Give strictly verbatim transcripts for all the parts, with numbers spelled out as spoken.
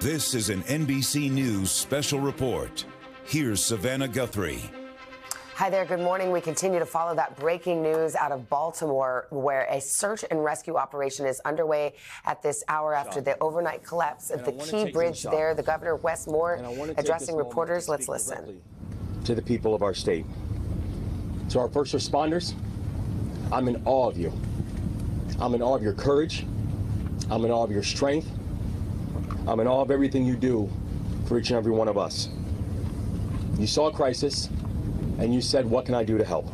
This is an N B C News special report. Here's Savannah Guthrie. Hi there, good morning. We continue to follow that breaking news out of Baltimore, where a search and rescue operation is underway at this hour after the overnight collapse at the Key Bridge there. The governor, Wes Moore, addressing reporters. Let's listen. To the people of our state, to our first responders, I'm in awe of you. I'm in awe of your courage. I'm in awe of your strength. I'm in awe of everything you do for each and every one of us. You saw a crisis, and you said, what can I do to help?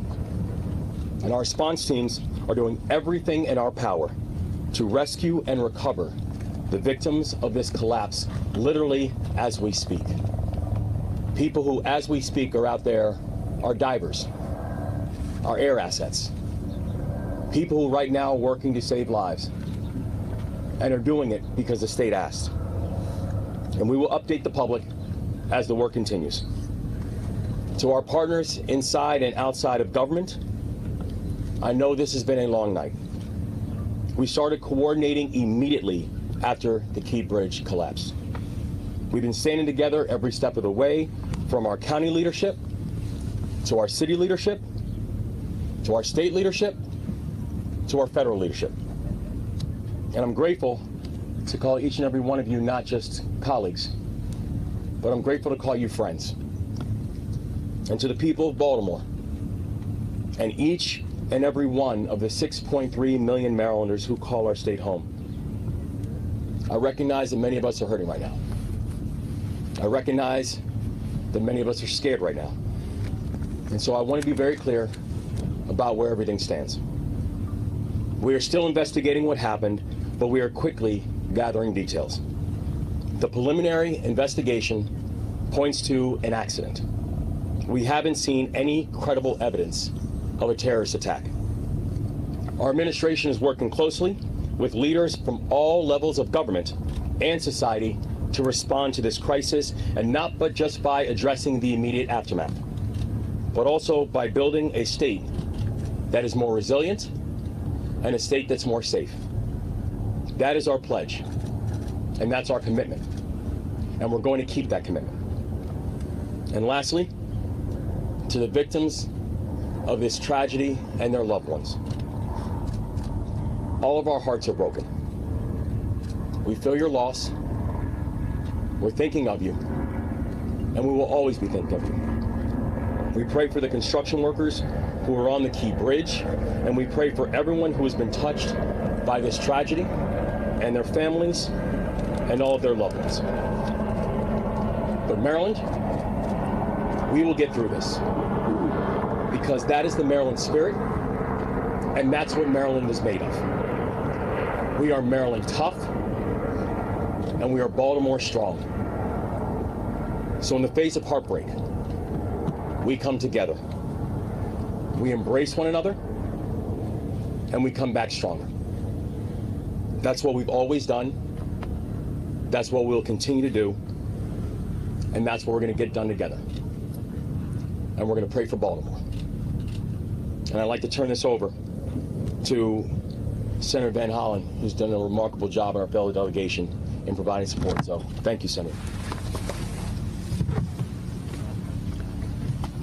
And our response teams are doing everything in our power to rescue and recover the victims of this collapse, literally as we speak. People who, as we speak, are out there are divers, our air assets, people who right now are working to save lives and are doing it because the state asked. And we will update the public as the work continues. To our partners inside and outside of government, I know this has been a long night. We started coordinating immediately after the Key Bridge collapsed. We've been standing together every step of the way, from our county leadership, to our city leadership, to our state leadership, to our federal leadership. And I'm grateful to call each and every one of you not just colleagues, but I'm grateful to call you friends. And to the people of Baltimore and each and every one of the six point three million Marylanders who call our state home, I recognize that many of us are hurting right now. I recognize that many of us are scared right now. And so I want to be very clear about where everything stands. We are still investigating what happened, but we are quickly gathering details. The preliminary investigation points to an accident. We haven't seen any credible evidence of a terrorist attack. Our administration is working closely with leaders from all levels of government and society to respond to this crisis, and not but just by addressing the immediate aftermath, but also by building a state that is more resilient and a state that's more safe. That is our pledge, and that's our commitment, and we're going to keep that commitment. And lastly, to the victims of this tragedy and their loved ones, all of our hearts are broken. We feel your loss. We're thinking of you, and we will always be thinking of you. We pray for the construction workers who are on the Key Bridge, and we pray for everyone who has been touched by this tragedy and their families and all of their loved ones. But Maryland, we will get through this, because that is the Maryland spirit, and that's what Maryland is made of. We are Maryland tough, and we are Baltimore strong. So in the face of heartbreak, we come together, we embrace one another, and we come back stronger. That's what we've always done, that's what we'll continue to do, and that's what we're going to get done together. And we're going to pray for Baltimore. And I'd like to turn this over to Senator Van Hollen, who's done a remarkable job in our fellow delegation in providing support. So thank you, Senator.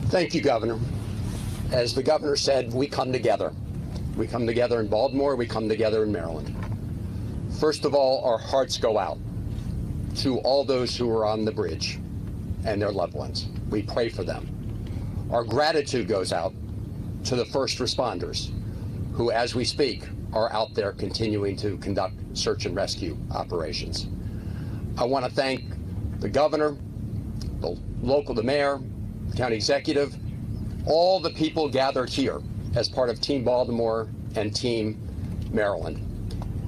Thank you, Governor. As the governor said, we come together. We come together in Baltimore. We come together in Maryland. First of all, our hearts go out to all those who are on the bridge and their loved ones. We pray for them. Our gratitude goes out to the first responders who, as we speak, are out there continuing to conduct search and rescue operations. I want to thank the governor, the local, the mayor, the county executive, all the people gathered here as part of Team Baltimore and Team Maryland.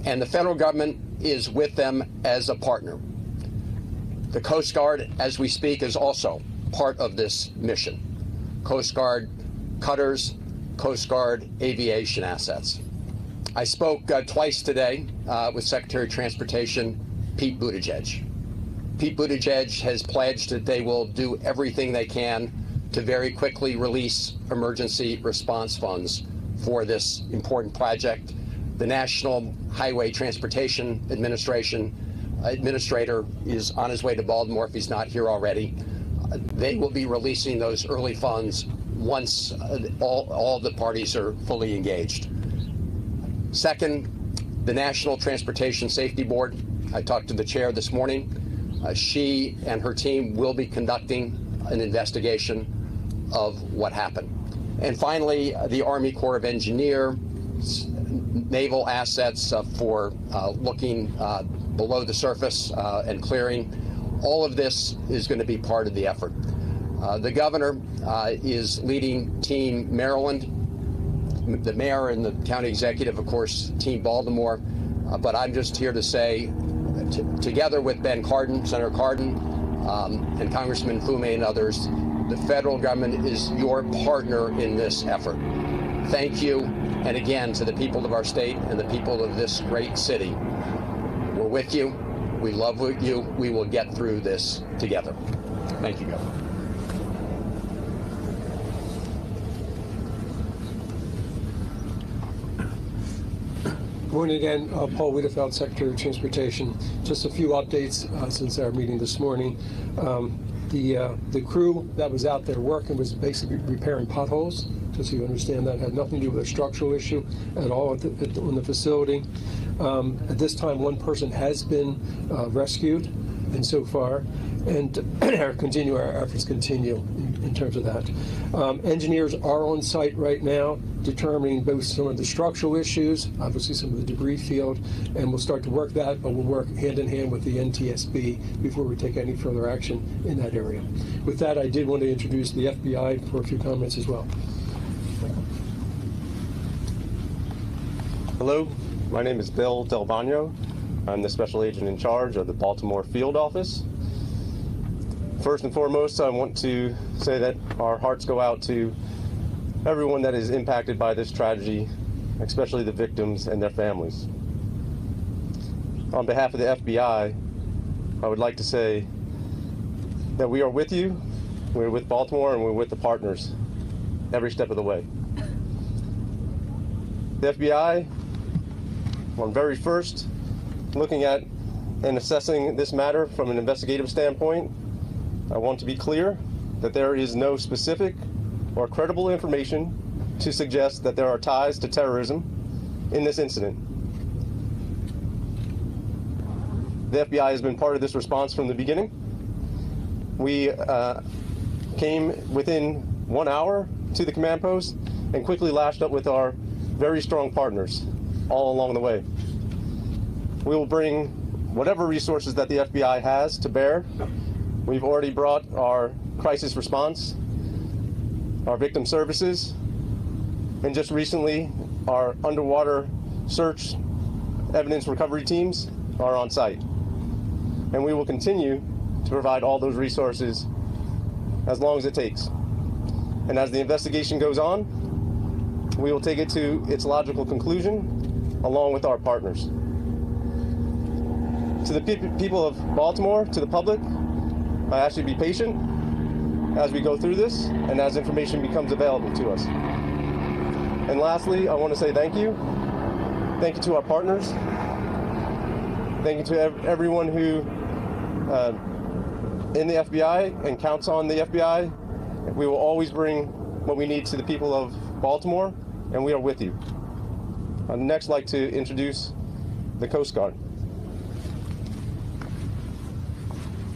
And the federal government is with them as a partner. The Coast Guard, as we speak, is also part of this mission. Coast Guard cutters, Coast Guard aviation assets. I spoke uh, twice today uh, with Secretary of Transportation Pete Buttigieg. Pete Buttigieg has pledged that they will do everything they can to very quickly release emergency response funds for this important project. The National Highway Transportation Administration administrator is on his way to Baltimore if he's not here already. Uh, they will be releasing those early funds once uh, all, all the parties are fully engaged. Second, the National Transportation Safety Board. I talked to the chair this morning. Uh, she and her team will be conducting an investigation of what happened. And finally, the Army Corps of Engineers, naval assets uh, for uh, looking uh, below the surface uh, and clearing. All of this is going to be part of the effort. Uh, the governor uh, is leading Team Maryland. The mayor and the county executive, of course, Team Baltimore. Uh, but I'm just here to say, t together with Ben Cardin, Senator Cardin, um, and Congressman Fume and others, the federal government is your partner in this effort. Thank you, and again, to the people of our state and the people of this great city. We're with you. We love you. We will get through this together. Thank you, Governor. Good morning again, uh, Paul Wiedefeld, Secretary of Transportation. Just a few updates uh, since our meeting this morning. Um, the uh, the crew that was out there working was basically repairing potholes, just so you understand that. It had nothing to do with a structural issue at all at the, at the, on the facility. Um, at this time, one person has been uh, rescued, and so far, and our continue our efforts continue in, in terms of that. Um, engineers are on site right now, determining both some of the structural issues, obviously some of the debris field, and we'll start to work that, but we'll work hand in hand with the N T S B before we take any further action in that area. With that, I did want to introduce the F B I for a few comments as well. Hello, my name is Bill Del Baño. I'm the special agent in charge of the Baltimore field office. First and foremost, I want to say that our hearts go out to everyone that is impacted by this tragedy, especially the victims and their families. On behalf of the F B I, I would like to say that we are with you, we're with Baltimore, and we're with the partners every step of the way. The F B I, on very first, looking at and assessing this matter from an investigative standpoint, I want to be clear that there is no specific or credible information to suggest that there are ties to terrorism in this incident. The F B I has been part of this response from the beginning. We uh, came within one hour to the command post and quickly lashed up with our very strong partners all along the way. We will bring whatever resources that the F B I has to bear. We've already brought our crisis response, our victim services, and just recently, our underwater search evidence recovery teams are on site. And we will continue to provide all those resources as long as it takes. And as the investigation goes on, we will take it to its logical conclusion along with our partners. To the pe people of Baltimore, to the public, I ask you to be patient as we go through this and as information becomes available to us. And lastly, I want to say thank you. Thank you to our partners. Thank you to ev everyone who uh, in the F B I and counts on the F B I. We will always bring what we need to the people of Baltimore, and we are with you. I'd next like to introduce the Coast Guard.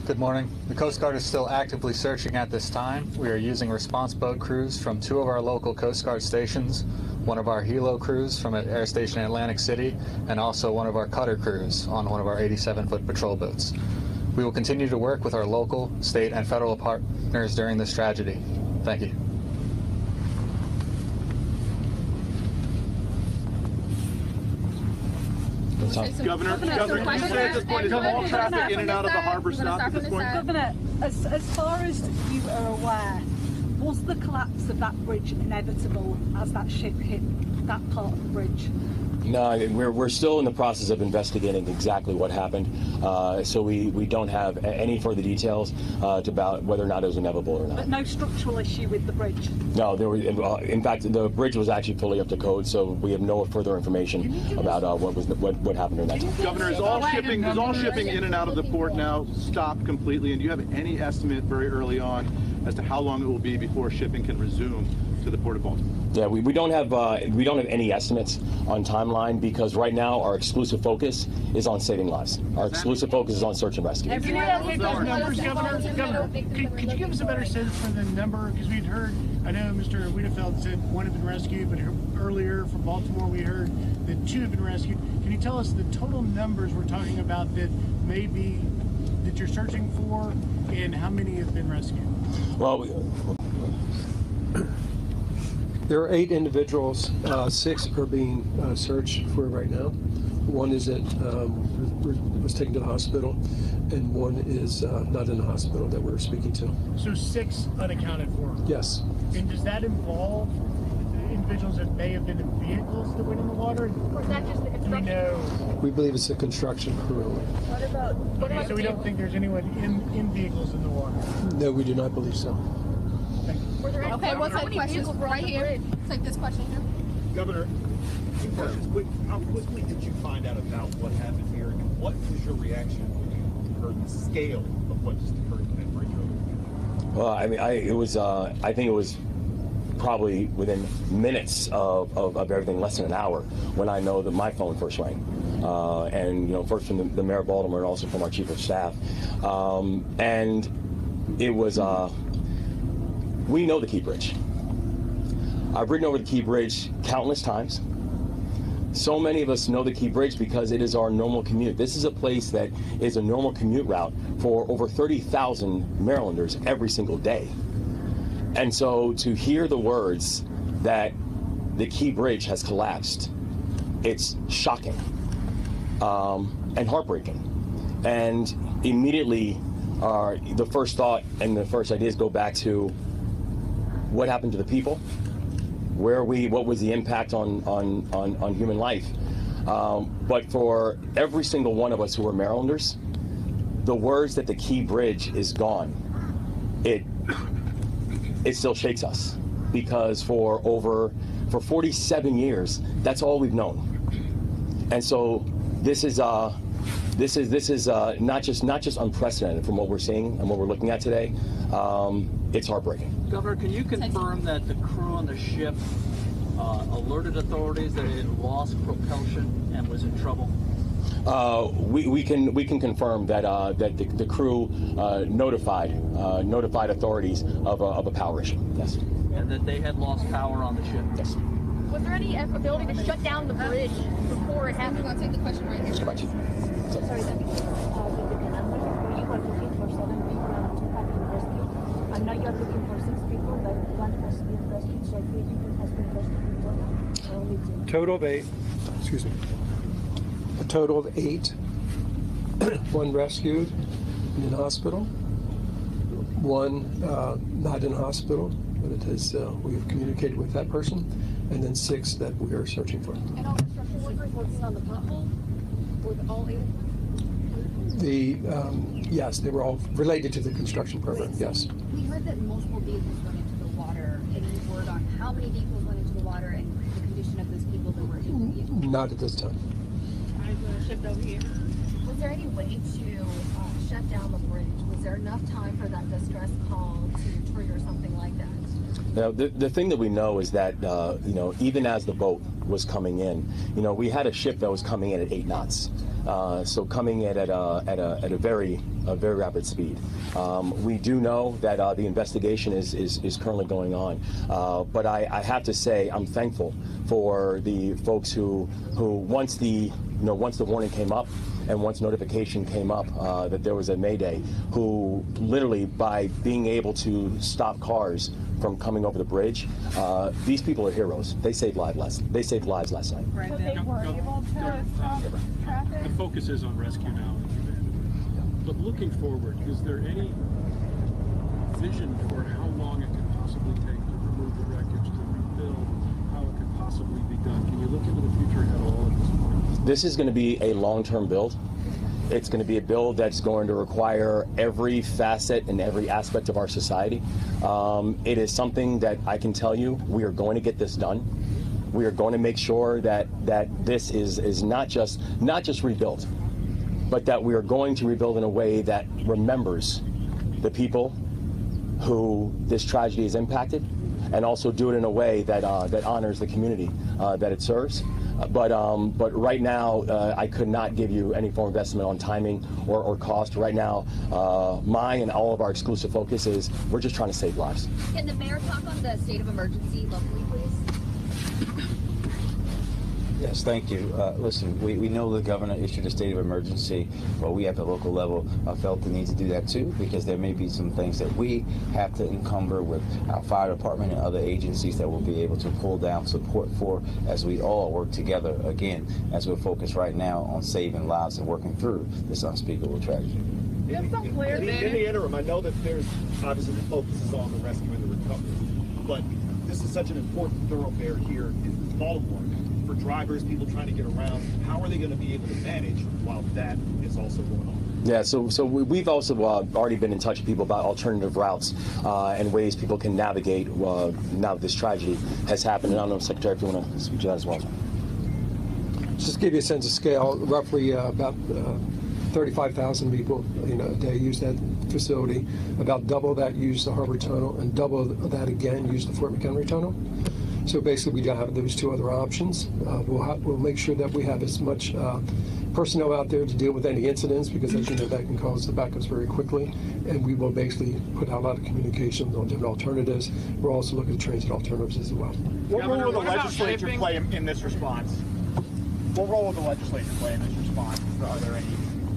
Good morning. The Coast Guard is still actively searching at this time. We are using response boat crews from two of our local Coast Guard stations, one of our Helo crews from an air station in Atlantic City, and also one of our cutter crews on one of our eighty-seven foot patrol boats. We will continue to work with our local, state, and federal partners during this tragedy. Thank you. Governor, Governor, Governor, Governor, you said at this point, is all traffic in and out of the harbor stopped at this point? Governor, as, as far as you are aware, was the collapse of that bridge inevitable as that ship hit that part of the bridge? No, we're, we're still in the process of investigating exactly what happened, uh, so we, we don't have any further details uh, to about whether or not it was inevitable or not. But no structural issue with the bridge? No, there was, uh, in fact, the bridge was actually fully up to code, so we have no further information about uh, what was the, what, what happened during that time. Governor, is all shipping is all shipping in and out of the port now stopped completely, and do you have any estimate very early on as to how long it will be before shipping can resume to the Port of Baltimore? Yeah, we, we don't have uh, we don't have any estimates on timeline because right now our exclusive focus is on saving lives. Our exclusive focus is on search and rescue. Can you allocate those numbers, Governor? Governor, could, could you give us a better sense for the number? Because we'd heard, I know Mister Wiedefeld said one had been rescued, but earlier from Baltimore we heard that two had been rescued. Can you tell us the total numbers we're talking about that may be, that you're searching for, and how many have been rescued? Well, we, there are eight individuals, uh, six are being uh, searched for right now. One is that um, was taken to the hospital, and one is uh, not in the hospital that we're speaking to. So six unaccounted for? Yes. And does that involve individuals that may have been in vehicles that went in the water? Or is that just the construction? No. We believe it's a construction crew. What about, what okay, about so we don't think there's anyone in, in vehicles in the water? No, we do not believe so. Okay, what's that question? Right here. Take this question here. Governor, two questions. Quick, how quickly did you find out about what happened here, and what was your reaction when you heard the scale of what just occurred in that bridge over? Well, I mean, I it was. Uh, I think it was probably within minutes of, of, of everything, less than an hour, when I know that my phone first rang. Uh, and you know, first from the, the mayor of Baltimore, and also from our chief of staff. Um, and it was. Uh, We know the Key Bridge. I've ridden over the Key Bridge countless times. So many of us know the Key Bridge because it is our normal commute. This is a place that is a normal commute route for over thirty thousand Marylanders every single day. And so to hear the words that the Key Bridge has collapsed, it's shocking um, and heartbreaking. And immediately uh, the first thought and the first ideas go back to what happened to the people? Where we? What was the impact on on on, on human life? Um, but for every single one of us who are Marylanders, the words that the Key Bridge is gone, it it still shakes us because for over for forty-seven years, that's all we've known. And so this is uh this is this is uh, not just not just unprecedented from what we're seeing and what we're looking at today. Um, It's heartbreaking. Governor, can you confirm that the crew on the ship uh, alerted authorities that it had lost propulsion and was in trouble? Uh, we, we can we can confirm that uh, that the, the crew uh, notified uh, notified authorities of a, of a power issue. Yes. And that they had lost power on the ship. Yes. Was there any ability to shut down the bridge before it happened? I'll take the question right here. Sorry, now you're looking for six people, but one has been rescued, so three people has been rescued. Total of eight. Excuse me. A total of eight. One rescued in hospital. One uh, not in hospital, but it is uh, we have communicated with that person, and then six that we are searching for. And all the structural workers working on the pothole with all eight of them. The, um, yes, they were all related to the construction program, Wait, so yes. We heard that multiple vehicles went into the water. Any word on how many vehicles went into the water and the condition of those people that were in the vehicle? Not at this time. I shift over here. Was there any way to uh, shut down the bridge? Was there enough time for that distress call to trigger something like that? Now, the, the thing that we know is that, uh, you know, even as the boat was coming in, you know, we had a ship that was coming in at eight knots. Uh, so coming in at a, at a, at a very a very rapid speed. Um, we do know that uh, the investigation is, is, is currently going on. Uh, but I, I have to say I'm thankful for the folks who, who once the, you know, once the warning came up, and once notification came up uh, that there was a mayday, who literally by being able to stop cars from coming over the bridge, uh, these people are heroes. They saved lives last. They saved lives last night. Right. So they were able to stop traffic. The focus is on rescue now. But looking forward, is there any vision for how long it could possibly take to remove the wreckage, to rebuild, how it could possibly? possibly be done? Can you look into the future at all at this point? This is going to be a long-term build. It's going to be a bill that's going to require every facet and every aspect of our society. Um, it is something that I can tell you, we are going to get this done. We are going to make sure that that this is is not just not just rebuilt, but that we are going to rebuild in a way that remembers the people who this tragedy has impacted, and also do it in a way that uh, that honors the community uh, that it serves. But um, but right now, uh, I could not give you any form of estimate on timing or, or cost. Right now, uh, my and all of our exclusive focus is we're just trying to save lives. Can the mayor talk on the state of emergency locally, please? Yes, thank you. Uh, listen, we, we know the governor issued a state of emergency, but we at the local level uh, felt the need to do that too, because there may be some things that we have to encumber with our fire department and other agencies that we'll be able to pull down support for as we all work together, again, as we're focused right now on saving lives and working through this unspeakable tragedy. That's so clear, in, in the interim, I know that there's obviously the focus is on the rescue and the recovery, but this is such an important thoroughfare here in Baltimore. For drivers, people trying to get around, how are they going to be able to manage while that is also going on? Yeah, so so we've also uh, already been in touch with people about alternative routes uh, and ways people can navigate uh, now that this tragedy has happened. And I don't know, Secretary, if you want to speak to that as well. Just to give you a sense of scale, roughly uh, about uh, thirty-five thousand people, you know, a day use that facility. About double that use the Harbor Tunnel, and double that again use the Fort McHenry Tunnel. So basically, we don't have those two other options. Uh, we'll, ha we'll make sure that we have as much uh, personnel out there to deal with any incidents, because as you know, that can cause the backups very quickly. And we will basically put out a lot of communications on different alternatives. We're also looking at transit alternatives as well. What role will the legislature play in this response? What role will the legislature play in this response? Are there any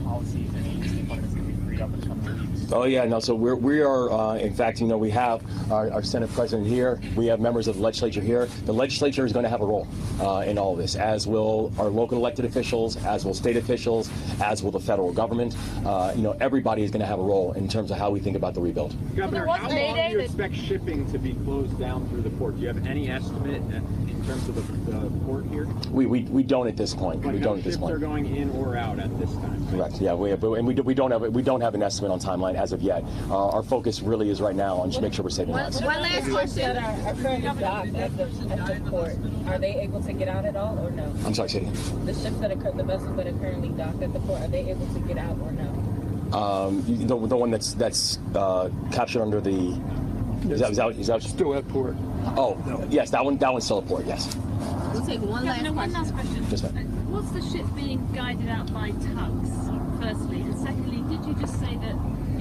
policies, any that's going to be freed up in the coming weeks? Oh yeah, no. So we're, we are, uh, in fact, you know, we have our, our Senate President here. We have members of the legislature here. The legislature is going to have a role uh, in all of this, as will our local elected officials, as will state officials, as will the federal government. Uh, you know, everybody is going to have a role in terms of how we think about the rebuild. Governor, how long do you expect shipping to be closed down through the port? Do you have any estimate in terms of the, the port here? We, we we don't at this point. Like we don't at this point. Ships are going in or out at this time. Correct. Right? Yeah, we have, and we do, we don't have we don't have an estimate on timeline as of yet. Uh, our focus really is right now on just make sure we're saving lives. One last question. Our current dock at the port, are they able to get out at all or no? I'm sorry, say again. The ships that are, the vessels that are currently docked at the port, are they able to get out or no? Um, the, the one that's that's uh, captured under the, is that, is that, is that still at port? Oh, no. Yes, that one, that one's still at port, yes. We'll take one last question. One last question. Yes, ma'am. What's the ship being guided out by tugs, firstly? And secondly, did you just say that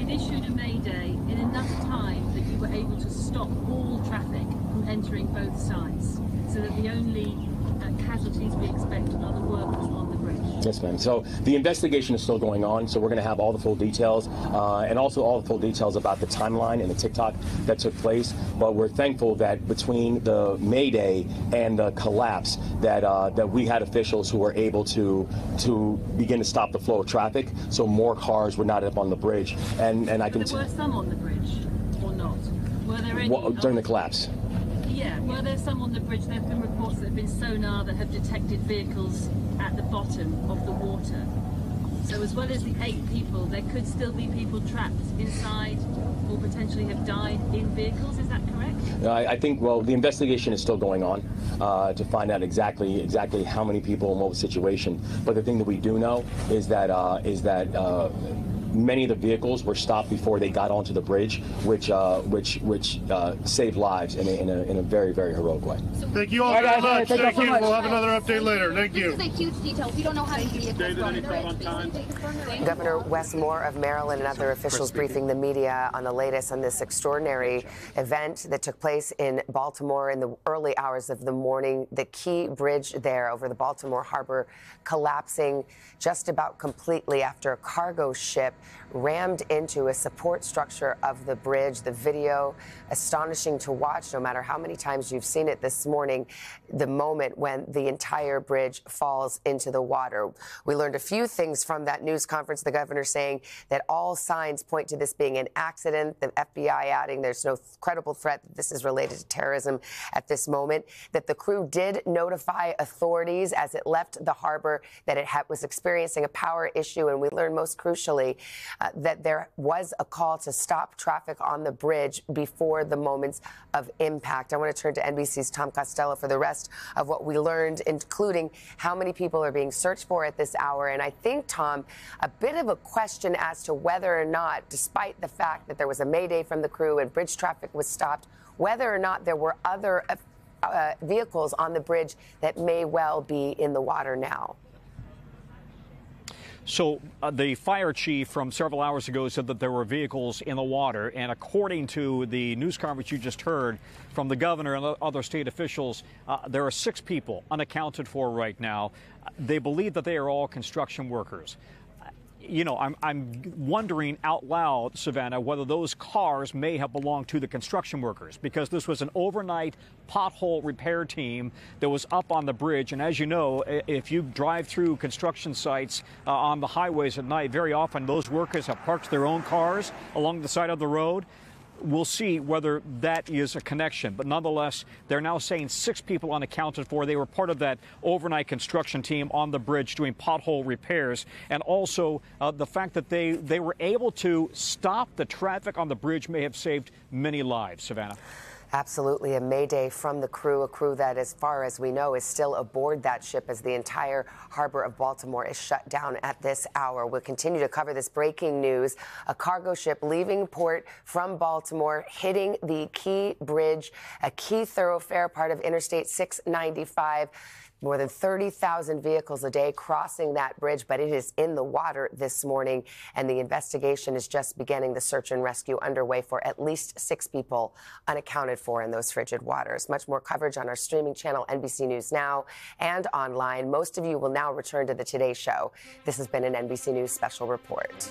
issued a mayday in enough time that you were able to stop all traffic from entering both sides, so that the only uh, casualties we expect are the workers on the bridge? Yes, ma'am. So the investigation is still going on, so we're going to have all the full details uh, and also all the full details about the timeline and the TikTok that took place. But we're thankful that between the mayday and the collapse that uh, that we had officials who were able to to begin to stop the flow of traffic, so more cars were not up on the bridge. And and I can. There were some on the bridge, or not? Were there any well, during the collapse? Yeah, were there some on the bridge? There have been reports that have been sonar that have detected vehicles at the bottom of the water. So as well as the eight people, there could still be people trapped inside or potentially have died in vehicles, is that correct? I, I think, well, the investigation is still going on uh, to find out exactly exactly how many people in what situation. But the thing that we do know is that, uh, is that uh, many of the vehicles were stopped before they got onto the bridge, which uh, which which uh, saved lives in a, in a in a very very heroic way. Thank you all very right, much. Thank, thank you. So much. We'll have another update later. Thank you. This is a huge detail. We don't know how to get it. Governor Wes Moore of Maryland and other officials briefing the media on the latest on this extraordinary event that took place in Baltimore in the early hours of the morning. The Key Bridge there over the Baltimore Harbor collapsing just about completely after a cargo ship rammed into a support structure of the bridge. The video, astonishing to watch, no matter how many times you've seen it this morning, the moment when the entire bridge falls into the water. We learned a few things from that news conference, the governor saying that all signs point to this being an accident, the F B I adding there's no credible threat that this is related to terrorism at this moment, that the crew did notify authorities as it left the harbor that it had, was experiencing a power issue, and we learned most crucially uh, that there was a call to stop traffic on the bridge before the moments of impact. I want to turn to N B C's Tom Costello for the rest of what we learned, including how many people are being searched for at this hour. And I think, Tom, a bit of a question as to whether or not, despite the fact that there was a mayday from the crew and bridge traffic was stopped, whether or not there were other uh, vehicles on the bridge that may well be in the water now. So uh, the fire chief from several hours ago said that there were vehicles in the water, and according to the news conference you just heard from the governor and other state officials, uh, there are six people unaccounted for right now. They believe that they are all construction workers. You know, I'm, I'm wondering out loud, Savannah, whether those cars may have belonged to the construction workers, because this was an overnight pothole repair team that was up on the bridge. And as you know, if you drive through construction sites uh, on the highways at night, very often those workers have parked their own cars along the side of the road. We'll see whether that is a connection. But nonetheless, they're now saying six people unaccounted for. They were part of that overnight construction team on the bridge doing pothole repairs. And also uh, the fact that they, they were able to stop the traffic on the bridge may have saved many lives, Savannah. Absolutely. A mayday from the crew, a crew that, as far as we know, is still aboard that ship as the entire harbor of Baltimore is shut down at this hour. We'll continue to cover this breaking news. A cargo ship leaving port from Baltimore, hitting the Key Bridge, a key thoroughfare, part of Interstate six ninety-five. More than thirty thousand vehicles a day crossing that bridge, but it is in the water this morning, and the investigation is just beginning. The search and rescue underway for at least six people unaccounted for in those frigid waters. Much more coverage on our streaming channel, N B C News Now, and online. Most of you will now return to the Today Show. This has been an N B C News special report.